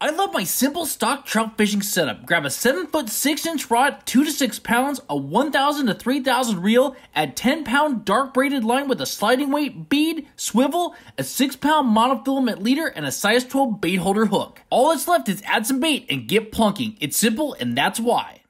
I love my simple stock trout fishing setup. Grab a 7 foot 6 inch rod, 2 to 6 pounds, a 1,000 to 3,000 reel, add 10 pound dark braided line with a sliding weight, bead, swivel, a 6 pound monofilament leader, and a size 12 bait holder hook. All that's left is add some bait and get plunking. It's simple and that's why.